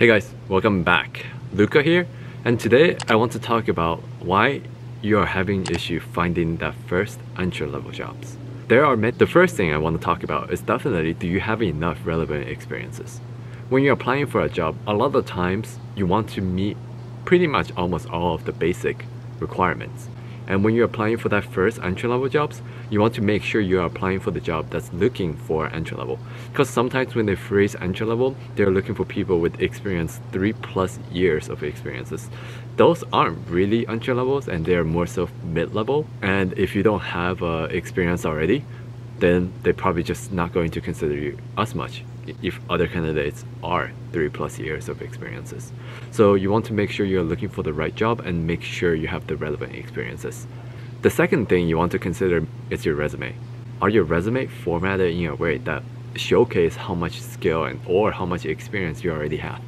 Hey guys, welcome back. Luca here, and today I want to talk about why you are having issue finding that first entry-level jobs. The first thing I want to talk about is definitely, do you have enough relevant experiences? When you're applying for a job, a lot of times you want to meet pretty much almost all of the basic requirements. And when you're applying for that first entry-level jobs, you want to make sure you're applying for the job that's looking for entry-level. Because sometimes when they phrase entry-level, they're looking for people with experience, 3+ years of experiences. Those aren't really entry-levels, and they're more so mid-level. And if you don't have experience already, then they're probably just not going to consider you as much if other candidates are 3+ years of experiences. So you want to make sure you're looking for the right job and make sure you have the relevant experiences. The second thing you want to consider is your resume. Are your resume formatted in a way that showcases how much skill or how much experience you already have?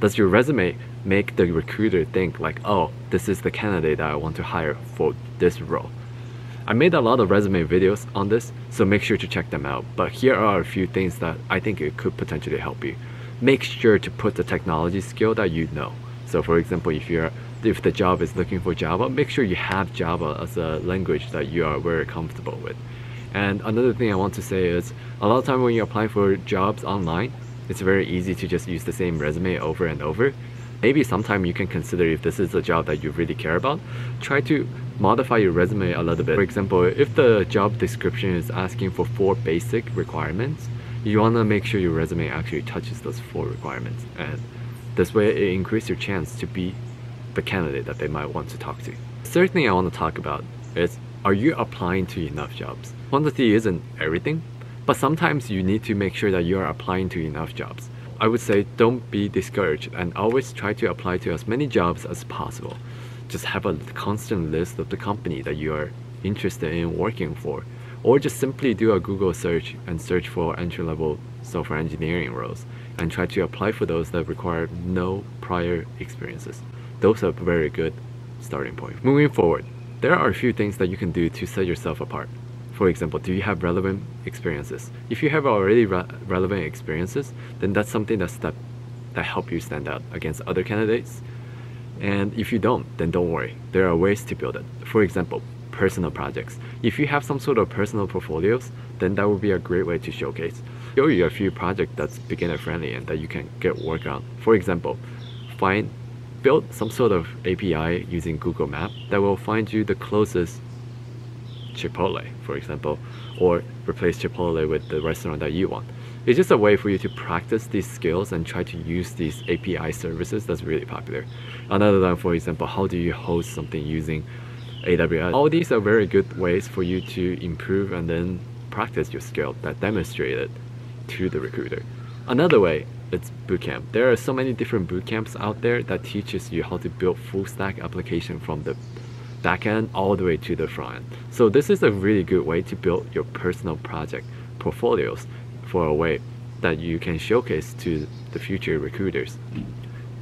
Does your resume make the recruiter think like, oh, this is the candidate that I want to hire for this role? I made a lot of resume videos on this, so make sure to check them out. But here are a few things that I think it could potentially help you. Make sure to put the technology skill that you know. So for example, if the job is looking for Java, make sure you have Java as a language that you are very comfortable with. And another thing I want to say is, a lot of time when you apply for jobs online, it's very easy to just use the same resume over and over. Maybe sometime you can consider, if this is a job that you really care about, try to modify your resume a little bit. For example, if the job description is asking for 4 basic requirements, you want to make sure your resume actually touches those 4 requirements. And this way it increases your chance to be the candidate that they might want to talk to. The third thing I want to talk about is, are you applying to enough jobs? Quantity isn't everything, but sometimes you need to make sure that you are applying to enough jobs. I would say don't be discouraged and always try to apply to as many jobs as possible. Just have a constant list of the company that you are interested in working for, or just simply do a Google search and search for entry-level software engineering roles and try to apply for those that require no prior experiences. Those are very good starting point. Moving forward, there are a few things that you can do to set yourself apart. For example, do you have relevant experiences? If you have already relevant experiences, then that's something that helps you stand out against other candidates. And if you don't, then don't worry. There are ways to build it. For example, personal projects. If you have some sort of personal portfolios, then that would be a great way to showcase. Show you a few projects that's beginner friendly and that you can get work on. For example, build some sort of API using Google Maps that will find you the closest Chipotle, for example, or replace Chipotle with the restaurant that you want. It's just a way for you to practice these skills and try to use these API services that's really popular. Another one, for example, how do you host something using AWS? All these are very good ways for you to improve and then practice your skill that demonstrated to the recruiter. Another way, it's bootcamp. There are so many different bootcamps out there that teaches you how to build full stack application from the back end all the way to the front end. So this is a really good way to build your personal project portfolios for a way that you can showcase to the future recruiters.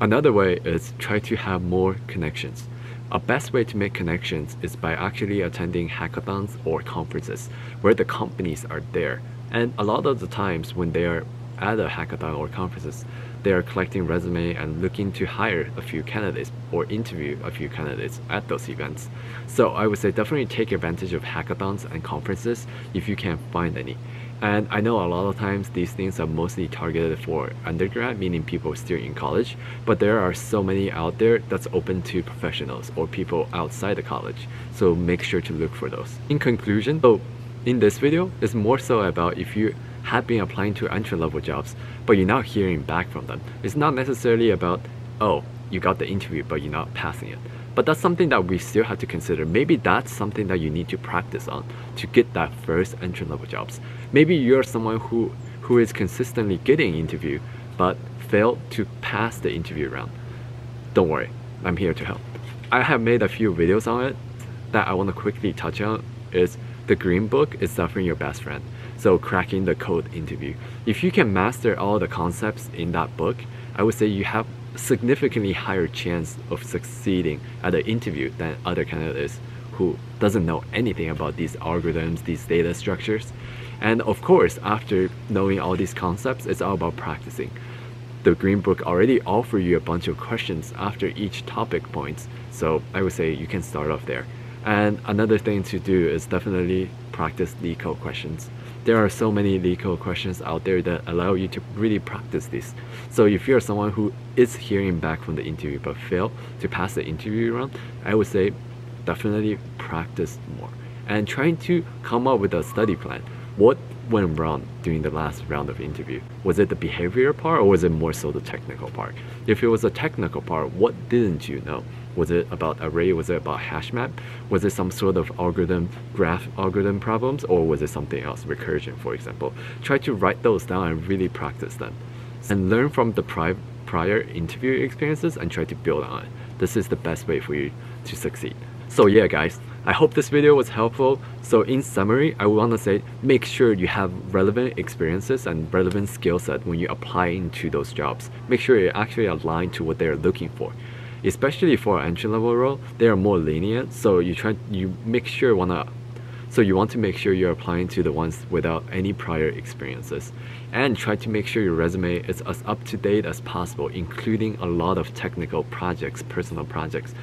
Another way is try to have more connections. A best way to make connections is by actually attending hackathons or conferences where the companies are there. And a lot of the times when they are at a hackathon or conferences, they are collecting resume and looking to hire a few candidates or interview a few candidates at those events. So I would say definitely take advantage of hackathons and conferences if you can find any. And I know a lot of times these things are mostly targeted for undergrad, meaning people still in college, but there are so many out there that's open to professionals or people outside the college. So make sure to look for those. In conclusion, so in this video, it's more so about if you have been applying to entry-level jobs, but you're not hearing back from them. It's not necessarily about, oh, you got the interview, but you're not passing it. But that's something that we still have to consider. Maybe that's something that you need to practice on to get that first entry-level jobs. Maybe you're someone who is consistently getting interview, but failed to pass the interview round. Don't worry, I'm here to help. I have made a few videos on it that I want to quickly touch on is The Green Book is Definitely Your Best Friend. So cracking the code interview. If you can master all the concepts in that book, I would say you have significantly higher chance of succeeding at an interview than other candidates who doesn't know anything about these algorithms, these data structures. And of course, after knowing all these concepts, it's all about practicing. the Green Book already offers you a bunch of questions after each topic points, so I would say you can start off there. And another thing to do is definitely practice leetcode questions. There are so many leetcode questions out there that allow you to really practice this. So if you're someone who is hearing back from the interview but failed to pass the interview round, I would say definitely practice more. And trying to come up with a study plan. What went wrong during the last round of interview? Was it the behavior part, or was it more so the technical part? If it was the technical part, what didn't you know? Was it about array? Was it about hash map? Was it some sort of algorithm, graph algorithm problems? Or was it something else, recursion for example? Try to write those down and really practice them. And learn from the prior interview experiences and try to build on it. This is the best way for you to succeed. So yeah guys, I hope this video was helpful. So in summary, I want to say make sure you have relevant experiences and relevant skill set when you apply into those jobs. Make sure you're actually aligned to what they're looking for. Especially for entry-level role, they are more lenient, so you want to make sure you're applying to the ones without any prior experiences. And try to make sure your resume is as up-to-date as possible, including a lot of technical projects, personal projects,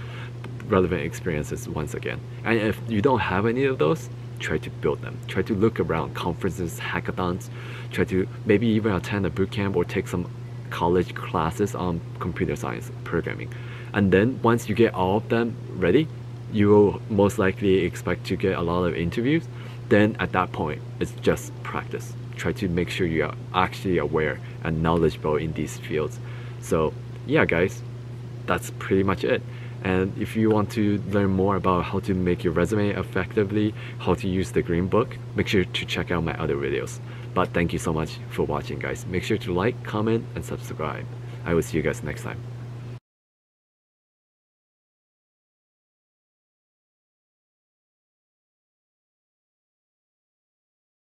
relevant experiences once again. And if you don't have any of those, try to build them. Try to look around conferences, hackathons, try to maybe even attend a bootcamp or take some college classes on computer science programming. And then once you get all of them ready, you will most likely expect to get a lot of interviews. Then at that point, it's just practice. Try to make sure you are actually aware and knowledgeable in these fields. So yeah guys, that's pretty much it. And if you want to learn more about how to make your resume effectively, how to use the Green Book, make sure to check out my other videos. But thank you so much for watching guys. Make sure to like, comment, and subscribe. I will see you guys next time.